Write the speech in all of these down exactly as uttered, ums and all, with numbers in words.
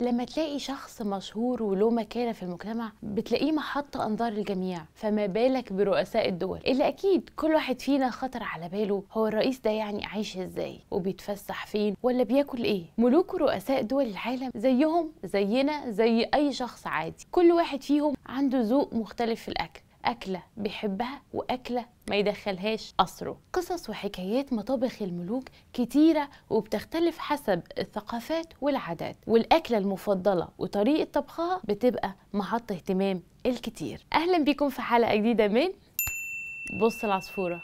لما تلاقي شخص مشهور وله مكانه في المجتمع بتلاقيه محط انظار الجميع، فما بالك برؤساء الدول اللي اكيد كل واحد فينا خطر على باله هو الرئيس ده يعني عايش ازاي وبيتفسح فين ولا بياكل ايه. ملوك ورؤساء دول العالم زيهم زينا زي اي شخص عادي، كل واحد فيهم عنده ذوق مختلف في الاكل، اكله بيحبها واكله ما يدخلهاش قصره. قصص وحكايات مطابخ الملوك كتيرة وبتختلف حسب الثقافات والعادات، والأكلة المفضلة وطريقة طبخها بتبقى محط اهتمام الكتير. أهلا بكم في حلقة جديدة من بص العصفورة.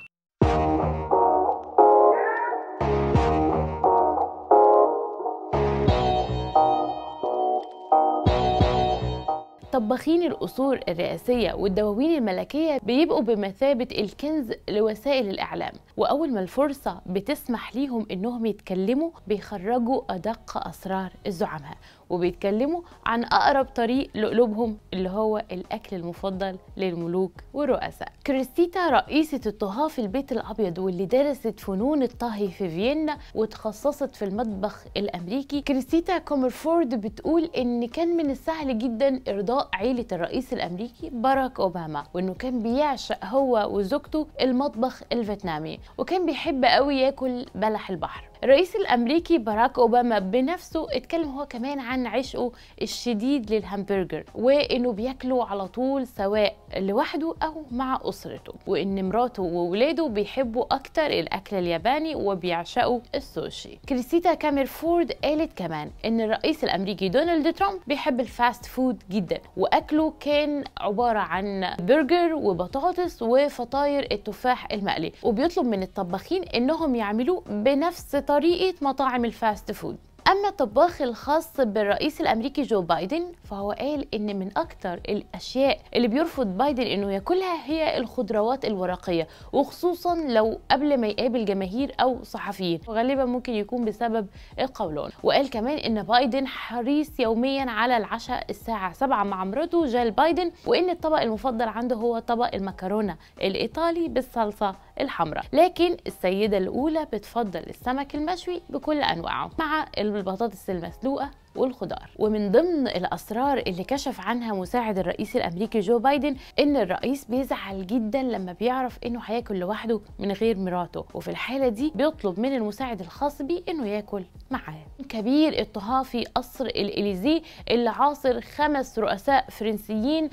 طباخين القصور الرئاسية والدواوين الملكية بيبقوا بمثابة الكنز لوسائل الإعلام، وأول ما الفرصة بتسمح ليهم إنهم يتكلموا بيخرجوا أدق أسرار الزعماء، وبيتكلموا عن أقرب طريق لقلوبهم اللي هو الأكل المفضل للملوك والرؤساء. كريستيتا رئيسة الطهاة في البيت الأبيض واللي درست فنون الطهي في فيينا وتخصصت في المطبخ الأمريكي، كريستيتا كومرفورد بتقول إن كان من السهل جدا إرضاء عيلة الرئيس الأمريكي باراك أوباما، وإنه كان بيعشق هو وزوجته المطبخ الفيتنامي وكان بيحب قوي ياكل بلح البحر. الرئيس الأمريكي باراك أوباما بنفسه اتكلم هو كمان عن عشقه الشديد للهامبرجر، وإنه بياكله على طول سواء لوحده أو مع أسرته، وإن مراته وولاده بيحبوا أكتر الأكل الياباني وبيعشقوا السوشي. كريستيتا كاميرفورد قالت كمان إن الرئيس الأمريكي دونالد ترامب بيحب الفاست فود جدا، وأكله كان عبارة عن برجر وبطاطس وفطاير التفاح المقلي، وبيطلب من الطباخين إنهم يعملوه بنفس طريقة مطاعم الفاست فود. أما الطباخ الخاص بالرئيس الأمريكي جو بايدن فهو قال إن من أكتر الأشياء اللي بيرفض بايدن إنه ياكلها هي الخضروات الورقية، وخصوصا لو قبل ما يقابل جماهير أو صحفيين، وغالبا ممكن يكون بسبب القولون. وقال كمان إن بايدن حريص يوميا على العشاء الساعة سبعة مع مراته جيل بايدن، وإن الطبق المفضل عنده هو طبق المكرونة الإيطالي بالصلصة الحمراء، لكن السيدة الأولى بتفضل السمك المشوي بكل أنواعه مع البطاطس المسلوقة والخضار. ومن ضمن الأسرار اللي كشف عنها مساعد الرئيس الأمريكي جو بايدن إن الرئيس بيزعل جدا لما بيعرف إنه هياكل لوحده من غير مراته، وفي الحالة دي بيطلب من المساعد الخاص بيه إنه ياكل معاه. كبير الطهاة في قصر الإليزيه اللي عاصر خمس رؤساء فرنسيين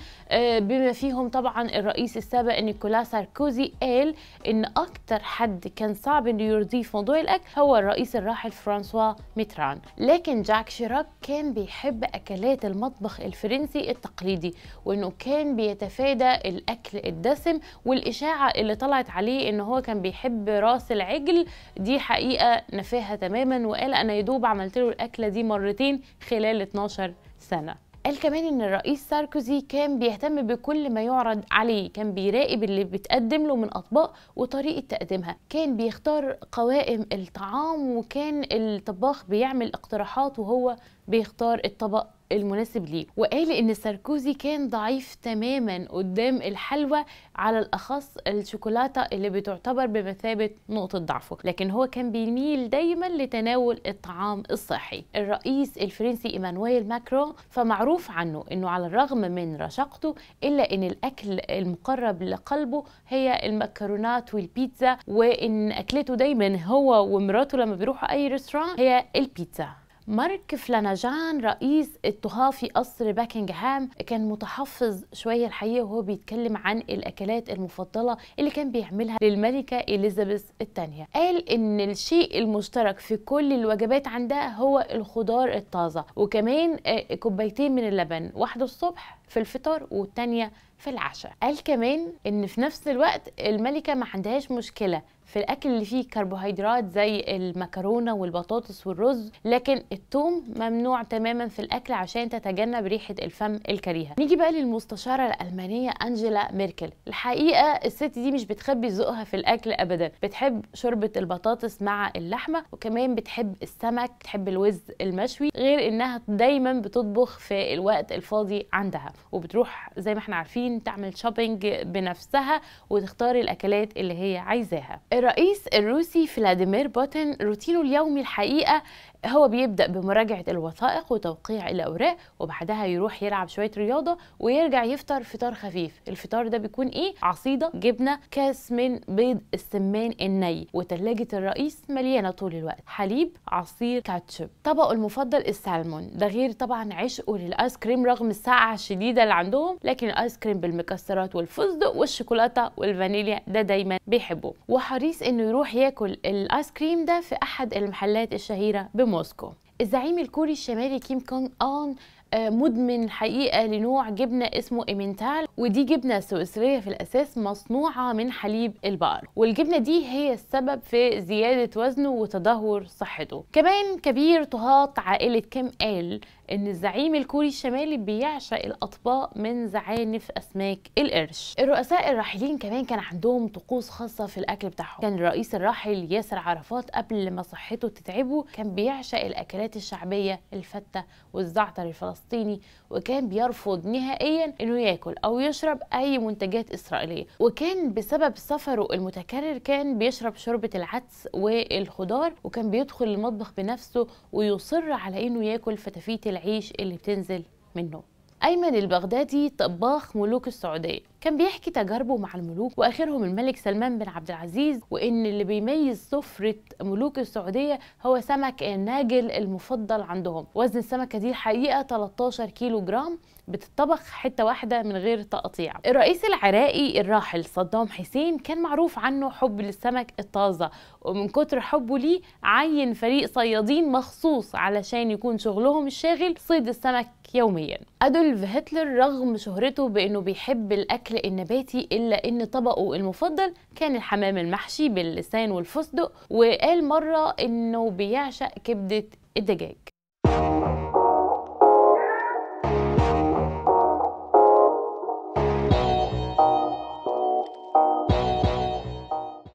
بما فيهم طبعا الرئيس السابق نيكولاس ساركوزي، قال إن أكتر حد كان صعب إنه يرضيه في موضوع الأكل هو الرئيس الراحل فرانسوا ميتران، لكن جاك شيراك كان بيحب أكلات المطبخ الفرنسي التقليدي، وإنه كان بيتفادى الأكل الدسم، والإشاعة اللي طلعت عليه إنه هو كان بيحب راس العجل دي حقيقة نفاهة تماما، وقال أنا يدوب عملت له الأكلة دي مرتين خلال اتناشر سنة. قال كمان إن الرئيس ساركوزي كان بيهتم بكل ما يعرض عليه، كان بيراقب اللي بتقدم له من أطباق وطريقة تقديمها، كان بيختار قوائم الطعام، وكان الطباخ بيعمل اقتراحات وهو بيختار الطبق المناسب ليه. وقال ان ساركوزي كان ضعيف تماما قدام الحلوى، على الاخص الشوكولاته اللي بتعتبر بمثابه نقطه ضعفه، لكن هو كان بيميل دايما لتناول الطعام الصحي. الرئيس الفرنسي ايمانويل ماكرون فمعروف عنه انه على الرغم من رشاقته الا ان الاكل المقرب لقلبه هي المكرونات والبيتزا، وان اكلته دايما هو ومراته لما بيروحوا اي ريستوران هي البيتزا. مارك فلاناجان رئيس الطهاة في قصر باكنجهام كان متحفظ شويه الحقيقه وهو بيتكلم عن الاكلات المفضله اللي كان بيعملها للملكه اليزابيث الثانيه، قال ان الشيء المشترك في كل الوجبات عندها هو الخضار الطازه، وكمان كوبايتين من اللبن، واحده الصبح في الفطار والثانيه في العشاء. قال كمان ان في نفس الوقت الملكه ما عندهاش مشكله في الاكل اللي فيه كربوهيدرات زي المكرونه والبطاطس والرز، لكن الثوم ممنوع تماما في الاكل عشان تتجنب ريحه الفم الكريهه. نيجي بقى للمستشاره الالمانيه انجيلا ميركل، الحقيقه الست دي مش بتخبي ذوقها في الاكل ابدا، بتحب شوربه البطاطس مع اللحمه، وكمان بتحب السمك، بتحب الوز المشوي، غير انها دايما بتطبخ في الوقت الفاضي عندها، وبتروح زي ما احنا عارفين تعمل شوبينج بنفسها وتختار الاكلات اللي هي عايزاها. الرئيس الروسي فلاديمير بوتين روتينه اليومي الحقيقة هو بيبدأ بمراجعة الوثائق وتوقيع الأوراق، وبعدها يروح يلعب شوية رياضة ويرجع يفطر فطار خفيف. الفطار ده بيكون إيه؟ عصيدة، جبنة، كاس من بيض السمان الني، وتلاجة الرئيس مليانة طول الوقت، حليب، عصير كاتشب. طبقه المفضل السالمون، ده غير طبعا عشقه للآيس كريم رغم السقعة الشديدة اللي عندهم، لكن الآيس كريم بالمكسرات والفستق والشوكولاتة والفانيليا ده دايما بيحبه، وحريص إنه يروح ياكل الآيس كريم ده في أحد المحلات الشهيرة بموسكو. الزعيم الكوري الشمالي كيم كونغ آن مدمن حقيقة لنوع جبنة اسمه إيمنتال، ودي جبنة سويسرية في الأساس مصنوعة من حليب البقر، والجبنة دي هي السبب في زيادة وزنه وتدهور صحته. كمان كبير طهاة عائلة كيم قال إن الزعيم الكوري الشمالي بيعشق الأطباق من زعانف أسماك القرش. الرؤساء الراحلين كمان كان عندهم طقوس خاصة في الأكل بتاعهم. كان الرئيس الراحل ياسر عرفات قبل ما صحته تتعبه كان بيعشق الأكلات الشعبية الفتة والزعتر الفلسطيني، وكان بيرفض نهائيا انه ياكل او يشرب اي منتجات اسرائيليه، وكان بسبب سفره المتكرر كان بيشرب شوربه العدس والخضار، وكان بيدخل المطبخ بنفسه ويصر على انه ياكل فتافيت العيش اللي بتنزل منه. أيمن البغدادي طباخ ملوك السعودية كان بيحكي تجاربه مع الملوك وآخرهم الملك سلمان بن عبدالعزيز، وإن اللي بيميز سفرة ملوك السعودية هو سمك الناجل المفضل عندهم. وزن السمكة دي الحقيقة ثلاثة عشر كيلو جرام، بتطبخ حتة واحدة من غير تقطيع. الرئيس العراقي الراحل صدام حسين كان معروف عنه حب للسمك الطازة، ومن كتر حبه ليه عين فريق صيادين مخصوص علشان يكون شغلهم الشاغل صيد السمك يوميا. أدولف هتلر رغم شهرته بأنه بيحب الأكل النباتي إلا أن طبقه المفضل كان الحمام المحشي باللسان والفستق، وقال مرة أنه بيعشق كبدة الدجاج.